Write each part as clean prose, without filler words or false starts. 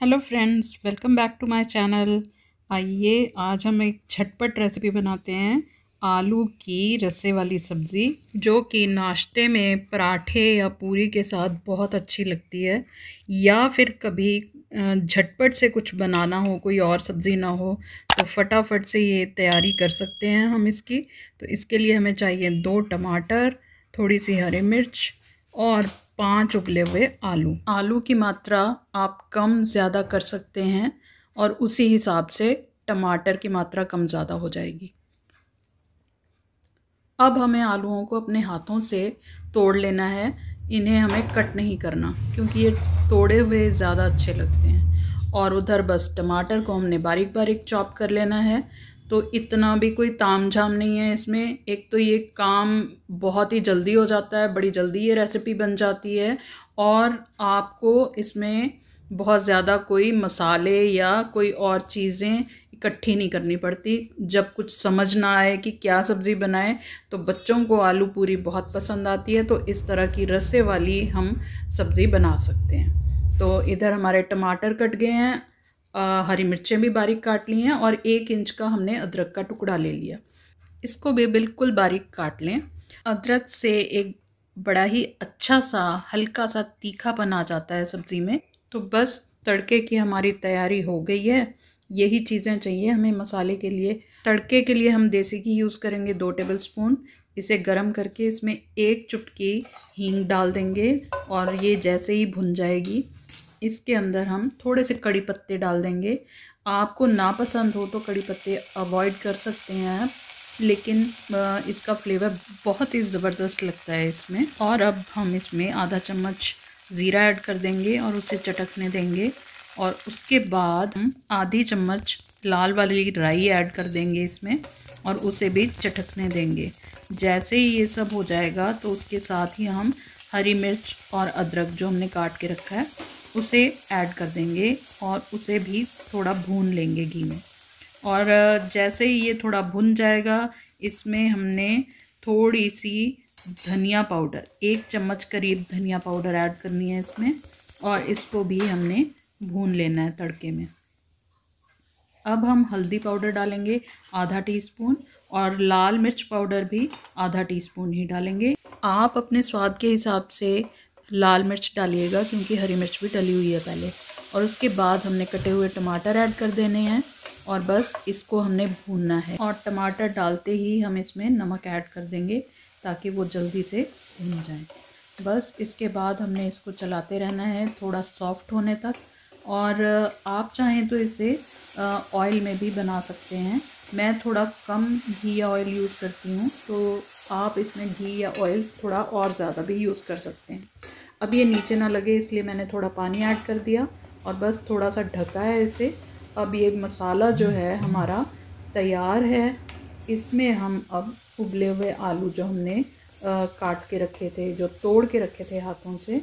Hello friends, welcome back to my channel. आइए आज हम एक झटपट रेसिपी बनाते हैं आलू की रसे वाली सब्ज़ी, जो कि नाश्ते में पराठे या पूरी के साथ बहुत अच्छी लगती है। या फिर कभी झटपट से कुछ बनाना हो, कोई और सब्ज़ी ना हो तो फटाफट से ये तैयारी कर सकते हैं हम इसकी। तो इसके लिए हमें चाहिए 2 टमाटर, थोड़ी सी हरी मिर्च और 5 उबले हुए आलू। आलू की मात्रा आप कम ज़्यादा कर सकते हैं और उसी हिसाब से टमाटर की मात्रा कम ज़्यादा हो जाएगी। अब हमें आलूओं को अपने हाथों से तोड़ लेना है। इन्हें हमें कट नहीं करना क्योंकि ये तोड़े हुए ज़्यादा अच्छे लगते हैं। और उधर बस टमाटर को हमने बारीक बारीक चॉप कर लेना है। तो इतना भी कोई ताम झाम नहीं है इसमें। एक तो ये काम बहुत ही जल्दी हो जाता है, बड़ी जल्दी ये रेसिपी बन जाती है और आपको इसमें बहुत ज़्यादा कोई मसाले या कोई और चीज़ें इकट्ठी नहीं करनी पड़ती। जब कुछ समझ ना आए कि क्या सब्ज़ी बनाएं तो बच्चों को आलू पूरी बहुत पसंद आती है, तो इस तरह की रसे वाली हम सब्ज़ी बना सकते हैं। तो इधर हमारे टमाटर कट गए हैं, हरी मिर्चें भी बारीक काट ली हैं और 1 इंच का हमने अदरक का टुकड़ा ले लिया। इसको भी बिल्कुल बारीक काट लें। अदरक से एक बड़ा ही अच्छा सा हल्का सा तीखापन आ जाता है सब्ज़ी में। तो बस तड़के की हमारी तैयारी हो गई है। यही चीज़ें चाहिए हमें मसाले के लिए। तड़के के लिए हम देसी घी यूज़ करेंगे 2 टेबल स्पून। इसे गर्म करके इसमें 1 चुटकी हींग डाल देंगे और ये जैसे ही भुन जाएगी इसके अंदर हम थोड़े से कड़ी पत्ते डाल देंगे। आपको ना पसंद हो तो कड़ी पत्ते अवॉइड कर सकते हैं आप, लेकिन इसका फ्लेवर बहुत ही ज़बरदस्त लगता है इसमें। और अब हम इसमें आधा चम्मच ज़ीरा ऐड कर देंगे और उसे चटकने देंगे। और उसके बाद हम आधी चम्मच लाल वाली राई ऐड कर देंगे इसमें और उसे भी चटकने देंगे। जैसे ही ये सब हो जाएगा तो उसके साथ ही हम हरी मिर्च और अदरक जो हमने काट के रखा है उसे ऐड कर देंगे और उसे भी थोड़ा भून लेंगे घी में। और जैसे ही ये थोड़ा भुन जाएगा इसमें हमने थोड़ी सी धनिया पाउडर, 1 चम्मच करीब धनिया पाउडर ऐड करनी है इसमें और इसको भी हमने भून लेना है तड़के में। अब हम हल्दी पाउडर डालेंगे आधा टीस्पून और लाल मिर्च पाउडर भी आधा टीस्पून ही डालेंगे। आप अपने स्वाद के हिसाब से लाल मिर्च डालिएगा क्योंकि हरी मिर्च भी डली हुई है पहले। और उसके बाद हमने कटे हुए टमाटर ऐड कर देने हैं और बस इसको हमने भूनना है। और टमाटर डालते ही हम इसमें नमक ऐड कर देंगे ताकि वो जल्दी से भून जाए। बस इसके बाद हमने इसको चलाते रहना है थोड़ा सॉफ्ट होने तक। और आप चाहें तो इसे ऑयल में भी बना सकते हैं। मैं थोड़ा कम घी या ऑयल यूज़ करती हूँ, तो आप इसमें घी या ऑयल थोड़ा और ज़्यादा भी यूज़ कर सकते हैं। अब ये नीचे ना लगे इसलिए मैंने थोड़ा पानी ऐड कर दिया और बस थोड़ा सा ढका है इसे। अब ये मसाला जो है हमारा तैयार है। इसमें हम अब उबले हुए आलू जो हमने काट के रखे थे, जो तोड़ के रखे थे हाथों से,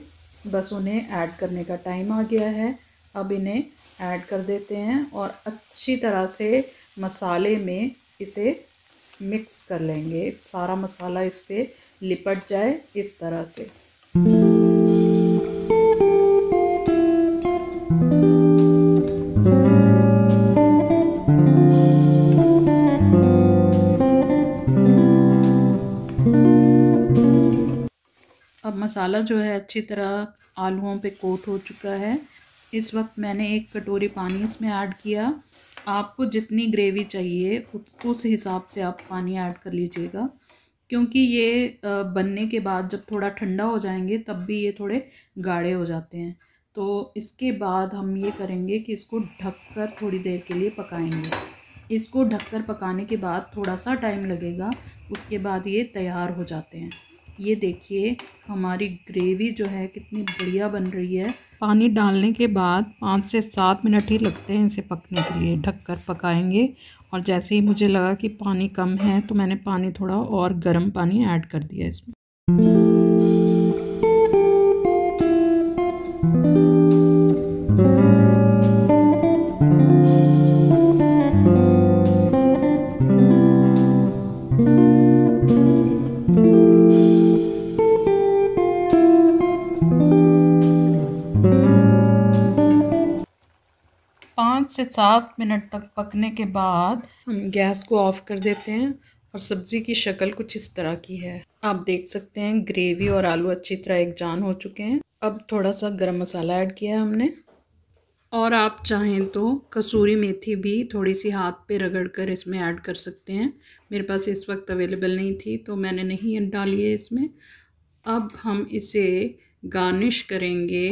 बस उन्हें ऐड करने का टाइम आ गया है। अब इन्हें ऐड कर देते हैं और अच्छी तरह से मसाले में इसे मिक्स कर लेंगे। सारा मसाला इस पर लिपट जाए इस तरह से। अब मसाला जो है अच्छी तरह आलूओं पे कोट हो चुका है। इस वक्त मैंने 1 कटोरी पानी इसमें ऐड किया। आपको जितनी ग्रेवी चाहिए उस हिसाब से आप पानी ऐड कर लीजिएगा, क्योंकि ये बनने के बाद जब थोड़ा ठंडा हो जाएंगे तब भी ये थोड़े गाढ़े हो जाते हैं। तो इसके बाद हम ये करेंगे कि इसको ढककर थोड़ी देर के लिए पकाएंगे। इसको ढककर पकाने के बाद थोड़ा सा टाइम लगेगा, उसके बाद ये तैयार हो जाते हैं। ये देखिए हमारी ग्रेवी जो है कितनी बढ़िया बन रही है। पानी डालने के बाद 5 से 7 मिनट ही लगते हैं इसे पकने के लिए। ढककर पकाएंगे और जैसे ही मुझे लगा कि पानी कम है तो मैंने पानी थोड़ा और गर्म पानी ऐड कर दिया इसमें। 5 से 7 मिनट तक पकने के बाद हम गैस को ऑफ कर देते हैं। और सब्ज़ी की शक्ल कुछ इस तरह की है, आप देख सकते हैं। ग्रेवी और आलू अच्छी तरह एक जान हो चुके हैं। अब थोड़ा सा गरम मसाला ऐड किया है हमने, और आप चाहें तो कसूरी मेथी भी थोड़ी सी हाथ पे रगड़ कर इसमें ऐड कर सकते हैं। मेरे पास इस वक्त अवेलेबल नहीं थी तो मैंने नहीं डाली है इसमें। अब हम इसे गार्निश करेंगे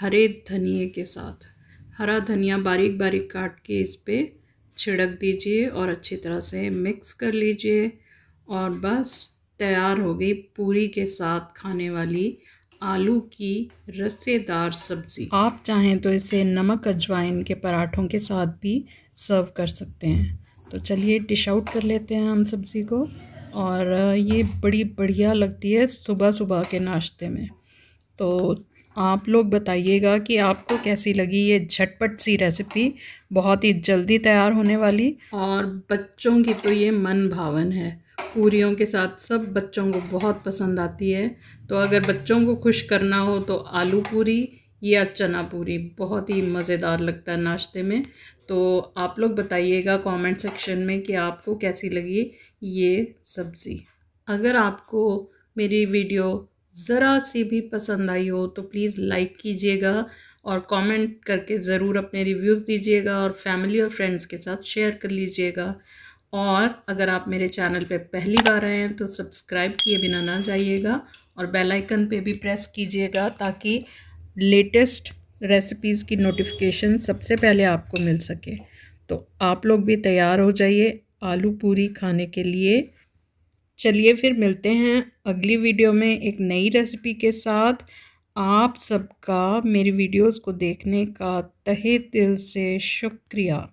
हरे धनिए के साथ। हरा धनिया बारीक बारीक काट के इस पे छिड़क दीजिए और अच्छी तरह से मिक्स कर लीजिए, और बस तैयार हो गई पूरी के साथ खाने वाली आलू की रसेदार सब्ज़ी। आप चाहें तो इसे नमक अजवाइन के पराठों के साथ भी सर्व कर सकते हैं। तो चलिए डिश आउट कर लेते हैं हम सब्ज़ी को, और ये बड़ी बढ़िया लगती है सुबह सुबह के नाश्ते में। तो आप लोग बताइएगा कि आपको कैसी लगी ये झटपट सी रेसिपी, बहुत ही जल्दी तैयार होने वाली, और बच्चों की तो ये मन भावन है। पूरियों के साथ सब बच्चों को बहुत पसंद आती है। तो अगर बच्चों को खुश करना हो तो आलू पूरी या चना पूरी बहुत ही मज़ेदार लगता है नाश्ते में। तो आप लोग बताइएगा कमेंट सेक्शन में कि आपको कैसी लगी ये सब्ज़ी। अगर आपको मेरी वीडियो ज़रा सी भी पसंद आई हो तो प्लीज़ लाइक कीजिएगा और कमेंट करके ज़रूर अपने रिव्यूज़ दीजिएगा, और फैमिली और फ्रेंड्स के साथ शेयर कर लीजिएगा। और अगर आप मेरे चैनल पे पहली बार आए हैं तो सब्सक्राइब किए बिना ना जाइएगा, और बेल आइकन पे भी प्रेस कीजिएगा ताकि लेटेस्ट रेसिपीज़ की नोटिफिकेशन सबसे पहले आपको मिल सके। तो आप लोग भी तैयार हो जाइए आलू पूरी खाने के लिए। चलिए फिर मिलते हैं अगली वीडियो में एक नई रेसिपी के साथ। आप सबका मेरी वीडियोस को देखने का तहे दिल से शुक्रिया।